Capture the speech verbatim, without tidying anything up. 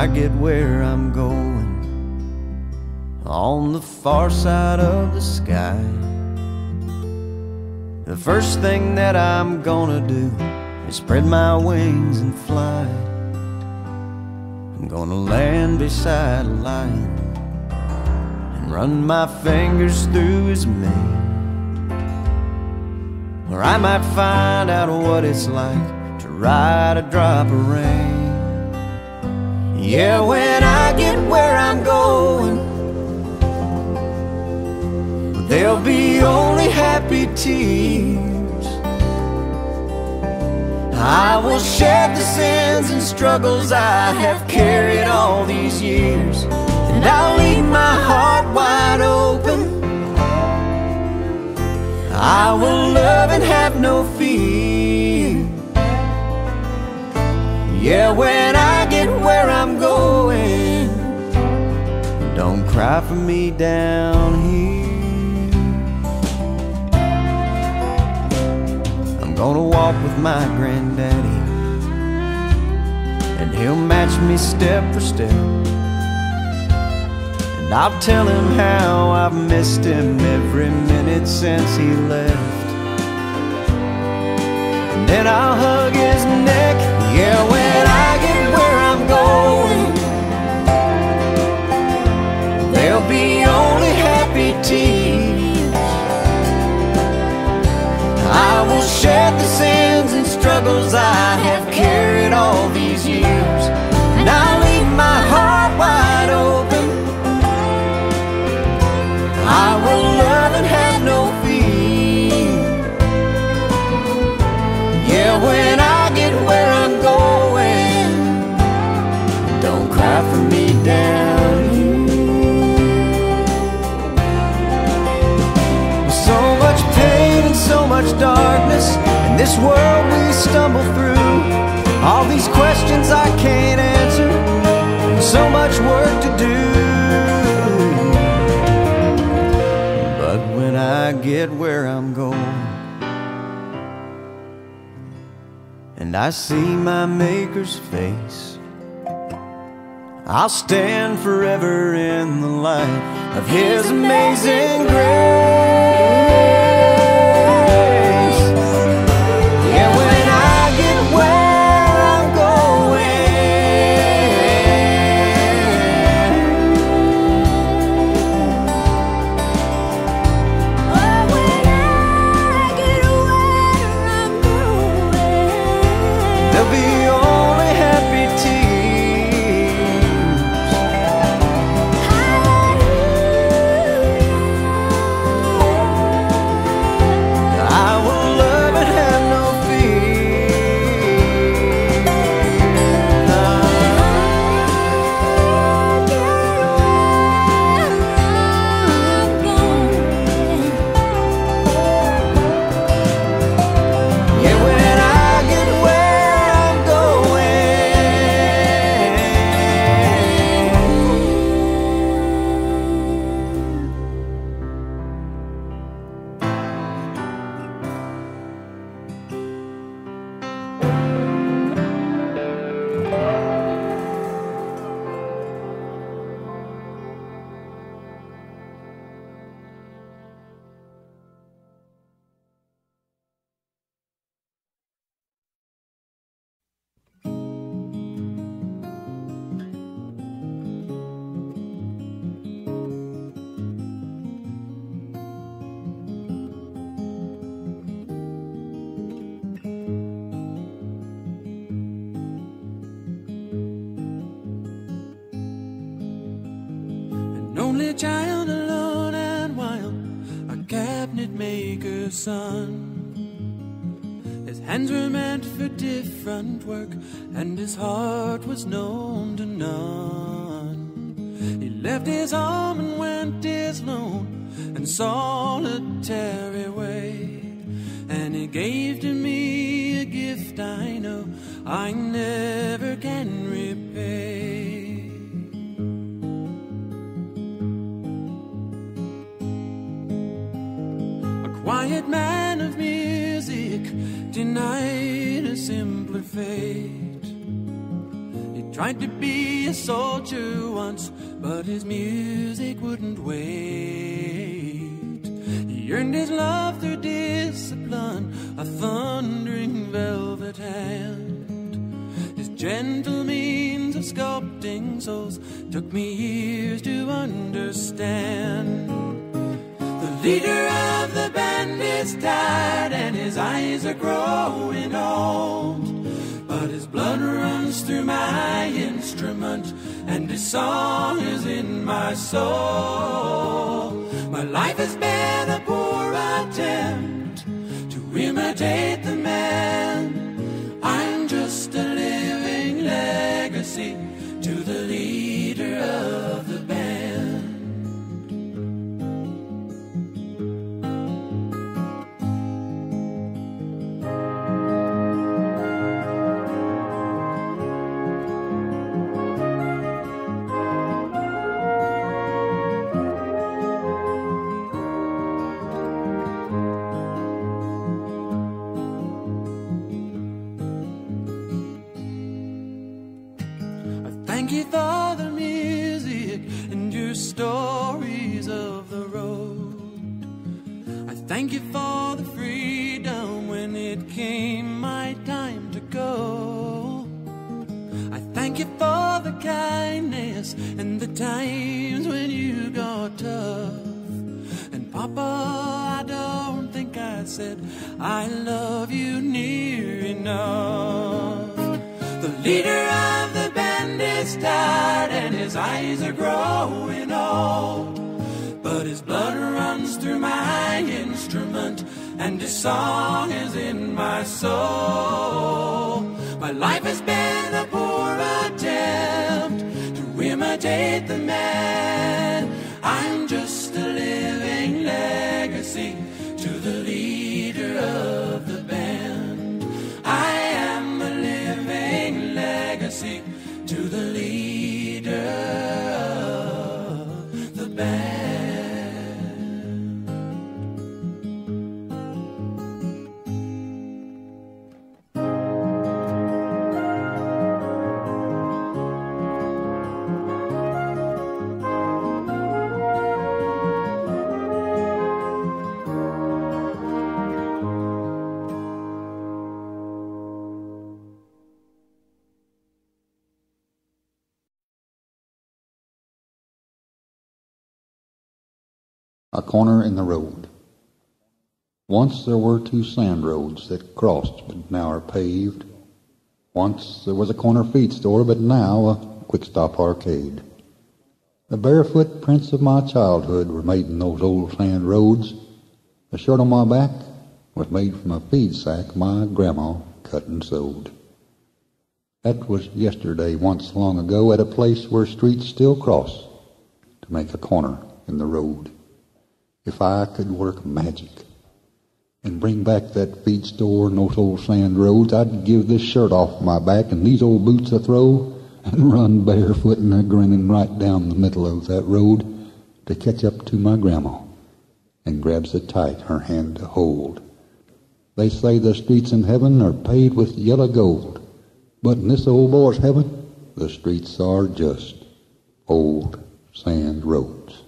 I get where I'm going, on the far side of the sky. The first thing that I'm gonna do is spread my wings and fly. I'm gonna land beside a lion and run my fingers through his mane, where I might find out what it's like to ride a drop of rain. Yeah, when I get where I'm going, there'll be only happy tears. I will shed the sins and struggles I have carried all these years, and I'll leave my heart wide open. I will love and have no fear. Yeah, when I get where I'm going, don't cry for me down here. I'm gonna walk with my granddaddy, and he'll match me step for step, and I'll tell him how I've missed him every minute since he left. And then I'll hug his neck. Yeah, when I get where I'm going, there'll be only happy tears. I will shed the sins and struggles I have carried all these years, and I'll leave my heart wide open. I will love and have no fear. Yeah, when I for me down here. So much pain and so much darkness in this world we stumble through. All these questions I can't answer, and so much work to do. But when I get where I'm going, and I see my Maker's face, I'll stand forever in the light of His amazing grace. Yeah, when I get where I'm going, oh, when I get where I'm going, there'll be only happy tears. Child alone and wild, our cabinet maker's son. His hands were meant for different work, and his heart was known to none. He left his home and went his lone and solitary way, and he gave to me a gift I know I never can repay. Quiet man of music, denied a simpler fate. He Tried to be a soldier once, but his music wouldn't wait. He earned his love through discipline, a thundering velvet hand. His gentle means of sculpting souls took me years to understand. The leader of the band is tired and his eyes are growing old. But his blood runs through my instrument, and his song is in my soul. My life has been a poor attempt to imitate the man. I'm just a living legacy to the leader of the Thank you for the music and your stories of the road. I thank you for the freedom when it came my time to go. I thank you for the kindness and the times when you got tough. And Papa, I don't think I said I love you near enough. The leader of the tired and his eyes are growing old, but his blood runs through my instrument, and his song is in my soul. My life has been a poor attempt to imitate the man. I'm just a living legacy to the leader of the band. I am a living legacy to the leader of the band. A corner in the road. Once there were two sand roads that crossed, but now are paved. Once there was a corner feed store, but now a quick-stop arcade. The barefoot prints of my childhood were made in those old sand roads. The shirt on my back was made from a feed sack my grandma cut and sewed. That was yesterday, once long ago, at a place where streets still cross to make a corner in the road. If I could work magic and bring back that feed store and those old sand roads, I'd give this shirt off my back and these old boots a throw and run barefoot and a grinning right down the middle of that road to catch up to my grandma and grabs it tight, her hand to hold. They say the streets in heaven are paved with yellow gold, but in this old boy's heaven, the streets are just old sand roads.